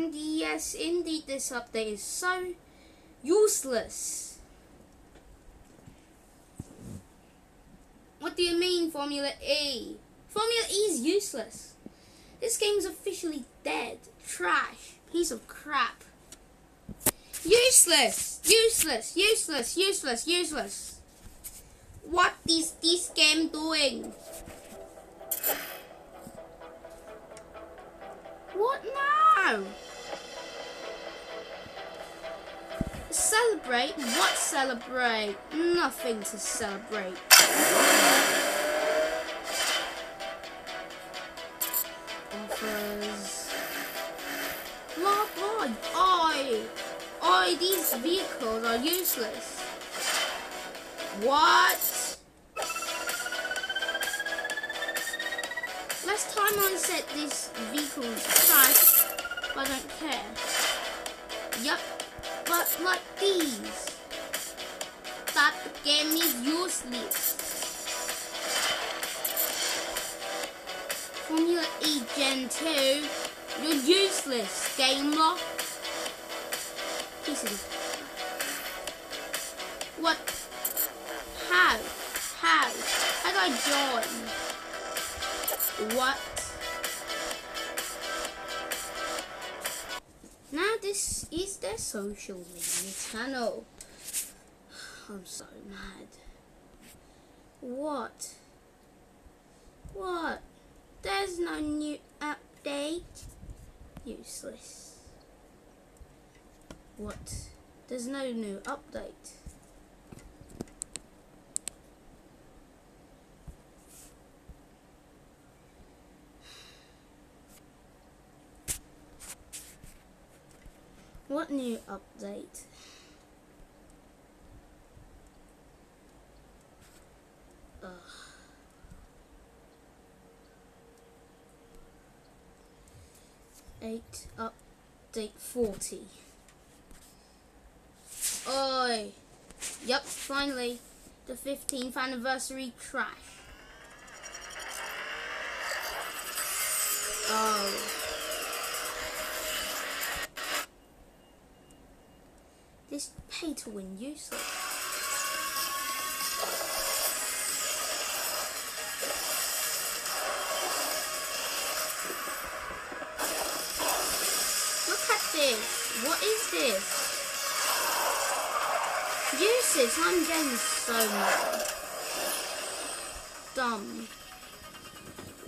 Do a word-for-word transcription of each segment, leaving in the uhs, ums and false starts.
And yes, indeed, this update is so useless. What do you mean, Formula E? Formula E is useless. This game's officially dead. Trash. Piece of crap. Useless! Useless! Useless! Useless! Useless! What is this game doing? What now? Celebrate? What celebrate? Nothing to celebrate. Offers. Log on! Oi! Oi, these vehicles are useless. What? Last time I said these vehicles price, but I don't care. Yep, but like these. That game is useless. Formula E Gen two, you're useless, Gameloft. What? How? How? How do I join? What? Now this is their social media channel. I'm so mad. What? What? There's no new update. Useless. What? There's no new update. What new update? Ugh. Eight update forty. Oi! Yep, finally, the fifteenth anniversary crash. Oh. This pay to win useless. What is this? Useless. I'm getting so mad. Dumb.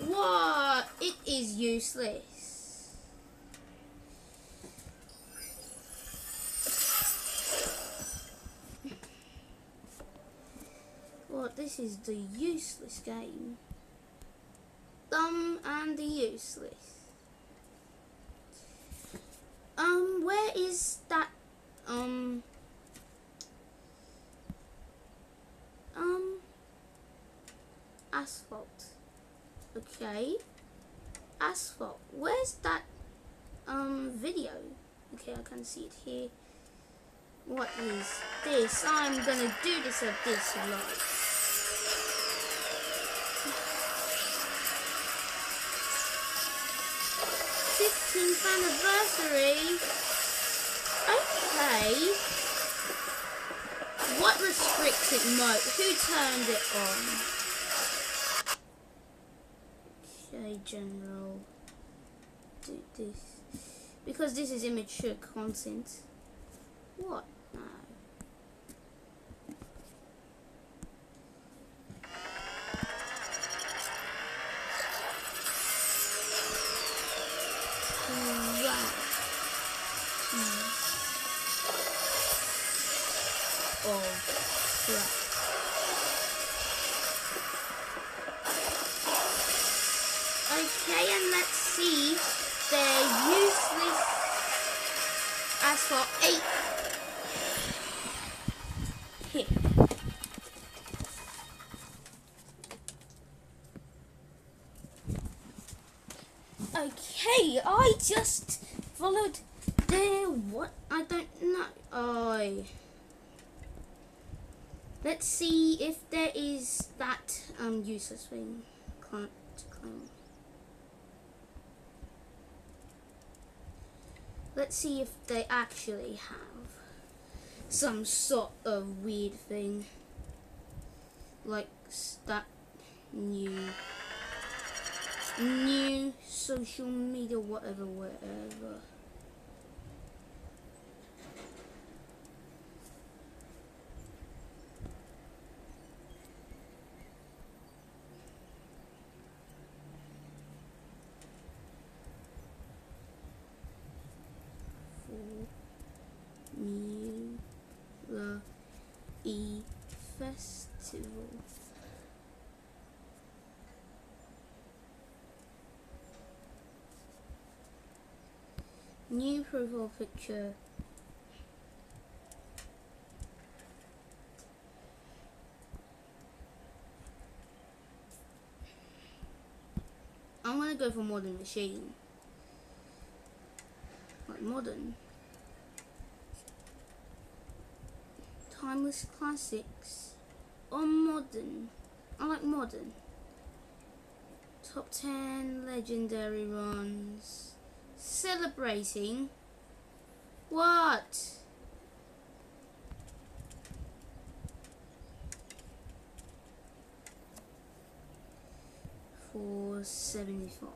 What? It is useless. What? This is the useless game. Dumb and the useless. Um, where is that, um, um, asphalt, okay, asphalt, where's that, um, video, okay, I can see it here, what is this, I'm gonna do this of this live. fifteenth anniversary. Okay. What restricted mode? Who turned it on? Okay, general. Do this. Because this is immature content. What? No. Oh, crap. Okay, and let's see their useless asphalt eight. Here. Okay, I just followed their what? I don't know. I... Let's see if there is that um, useless thing. Can't claim. Let's see if they actually have some sort of weird thing like that new new social media, whatever, whatever. Formula E Festival. New profile picture. I'm gonna go for modern machine. Like modern. Timeless classics or modern. I like modern. Top ten legendary runs. Celebrating what? Four seventy five.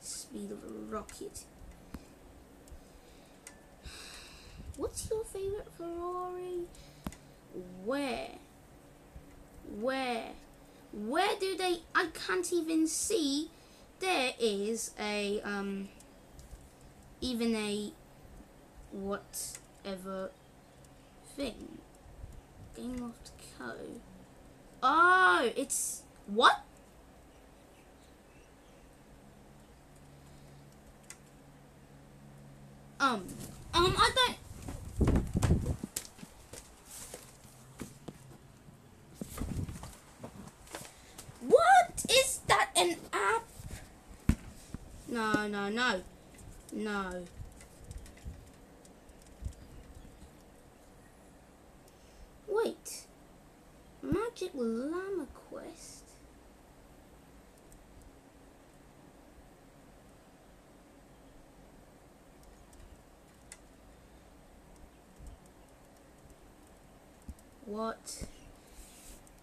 Speed of a rocket. What's your favourite Ferrari? Where? Where? Where do they... I can't even see. There is a, um... even a... whatever... thing. Gameloft Co. Oh! It's... what? Um... Um, I don't... An app? No, no, no, no. Wait, Magic Llama Quest. What?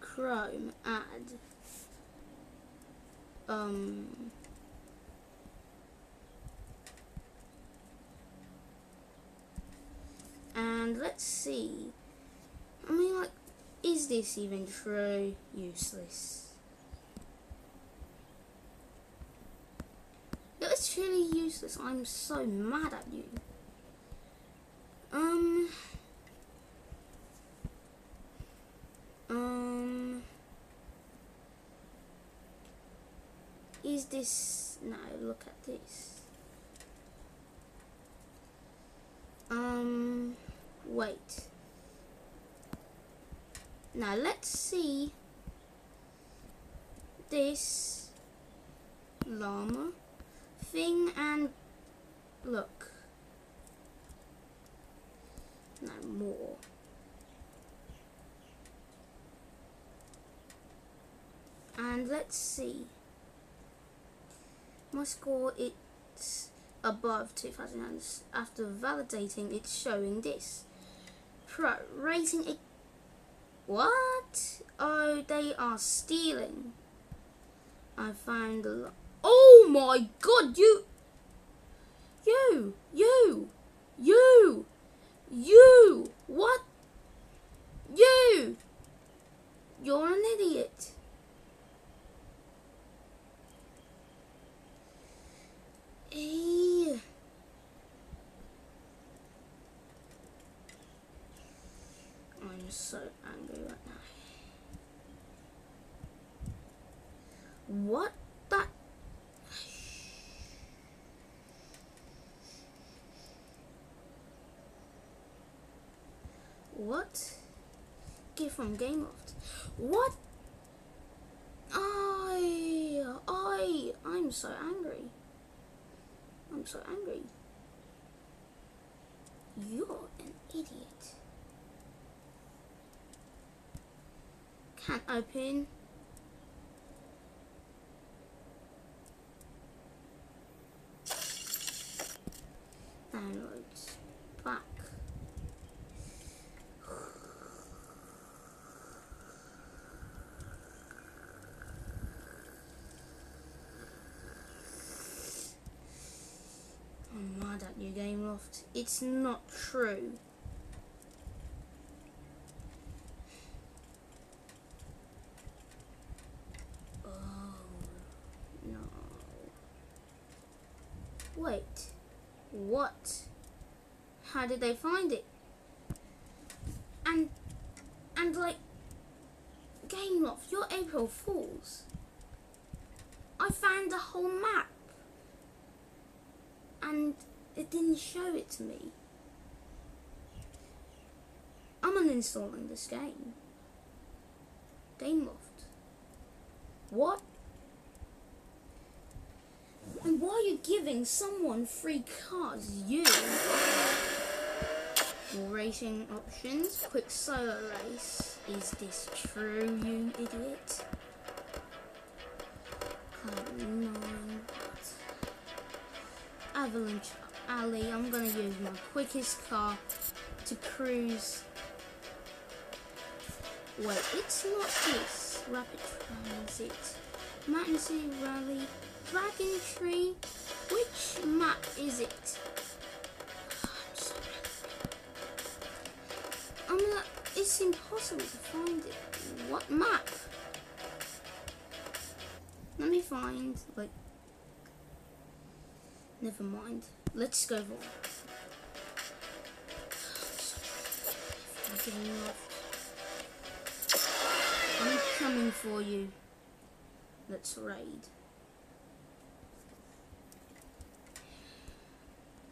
Chrome ad. Um, and let's see, I mean, like, is this even true? Useless. It's truly useless. I'm so mad at you. Um, um, is this... no, look at this. Um, wait. Now let's see this llama thing and look. No more. And let's see. My score, it's above two thousand, and after validating, it's showing this. Pro rating it. What? Oh, they are stealing. I found a lot. Oh my god, you. You, you, you, you, what? You. You're an idiot. Hey. I'm so angry right now. What that? What? Gift from Gameloft. What? I, I, I'm so angry. I'm so angry. You're an idiot. Can't open. Gameloft. It's not true. Oh no. Wait. What? How did they find it? And and like Gameloft, you're April Fools. I found the whole map. And it didn't show it to me. I'm uninstalling this game. Gameloft. What? And why are you giving someone free cars? You. Racing options. Quick solo race. Is this true, you idiot? Can't mind. Avalanche Alley, I'm going to use my quickest car to cruise. Wait, it's not this. Rapid Transit. Mountain City Rally. Dragon Tree. Which map is it? Oh, I'm so I'm like, it's impossible to find it. What map? Let me find, like, never mind. Let's go for it. I'm coming for you. Let's raid.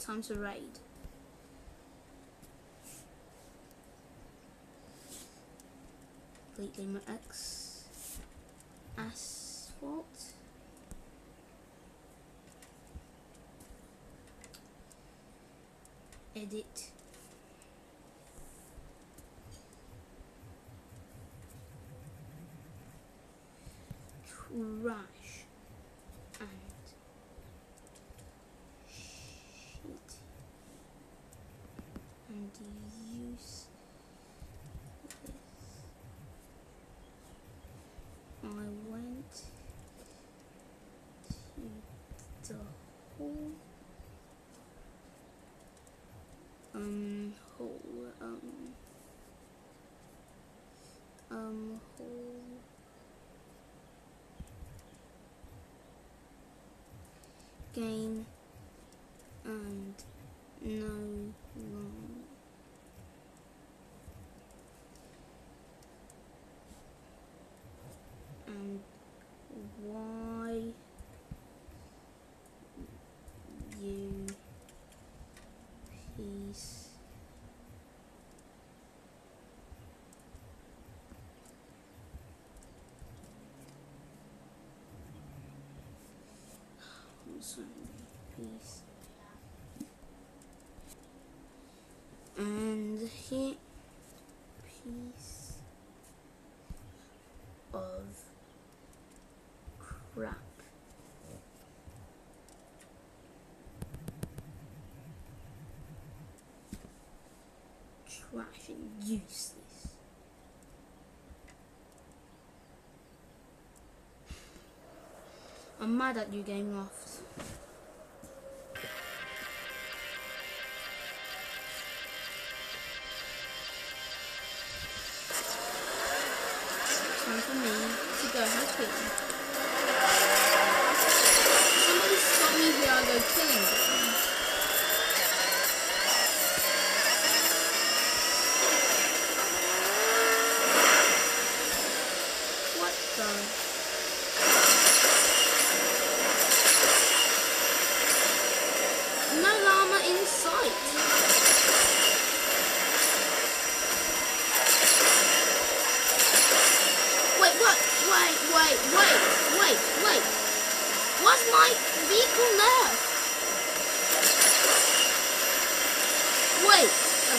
Time to raid. Fleet Gamer X. Asphalt. Edit. Trash. And. Shit. And use. This. I went. To the hall. Um, hole, um, um, hole, gain, and no long, and why you Peace. I'm sorry, peace. And here, piece of crap. Trash and useless. I'm mad at you, Gameloft. Time for me to go hacking. Somebody stop me here, I'll go killing.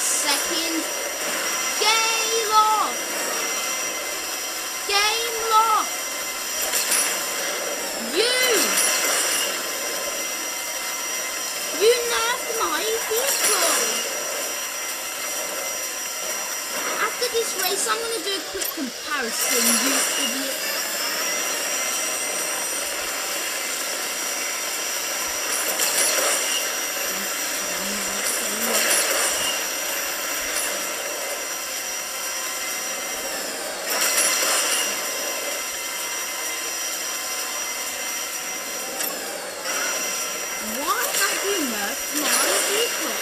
Second Gayloft! Gameloft! You! You nerfed my vehicle! After this race I'm gonna do a quick comparison, you idiot! a small vehicle.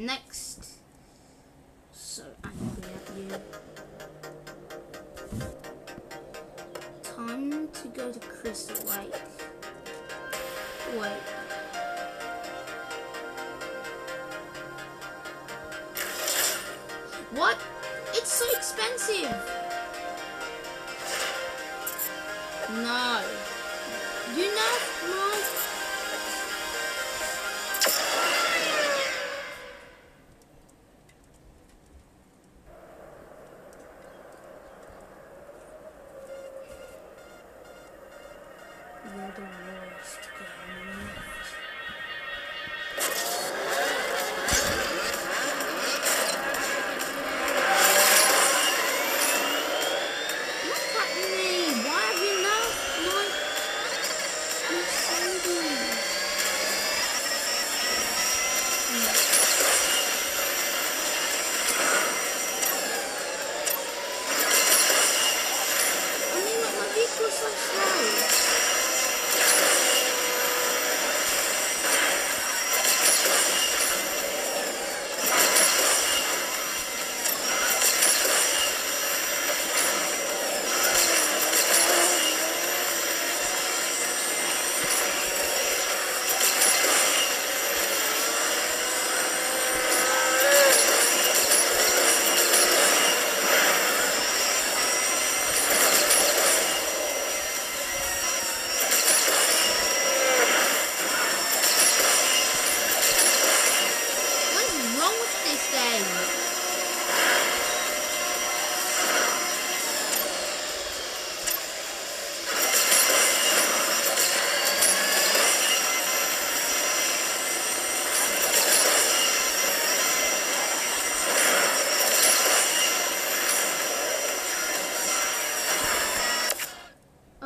Next, so angry at you. Time to go to Crystal Lake. Wait. Wait. What? It's so expensive! No. You know, Mom. You're the worst, Gameloft. Look at me! Why have you not like you're so I mean, like, my vehicle's so slow.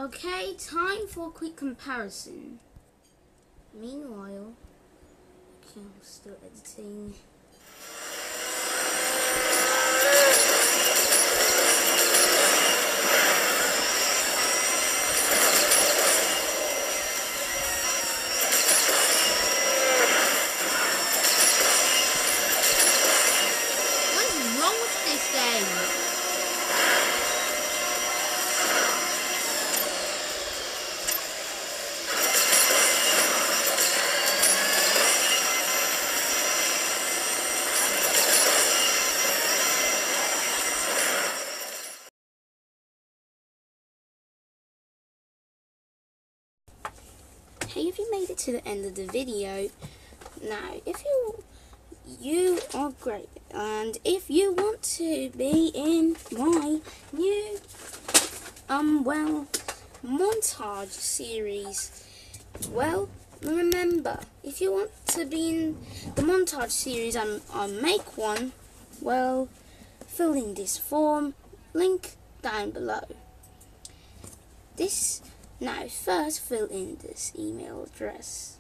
Okay, time for a quick comparison. Meanwhile, okay, I'm still editing. Hey, if you made it to the end of the video, now if you you are great, and if you want to be in my new um well montage series, well remember, if you want to be in the montage series and I make one, well fill in this form, link down below. This. Now, first fill in this email address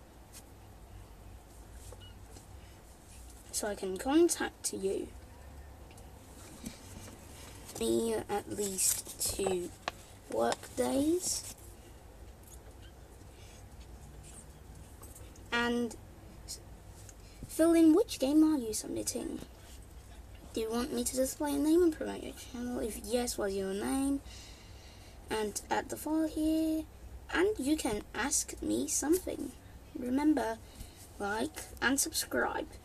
so I can contact you. Me at least two work days. And fill in which game are you submitting. Do you want me to display a name and promote your channel? If yes, what's your name? And add the file here, and you can ask me something. Remember, like and subscribe.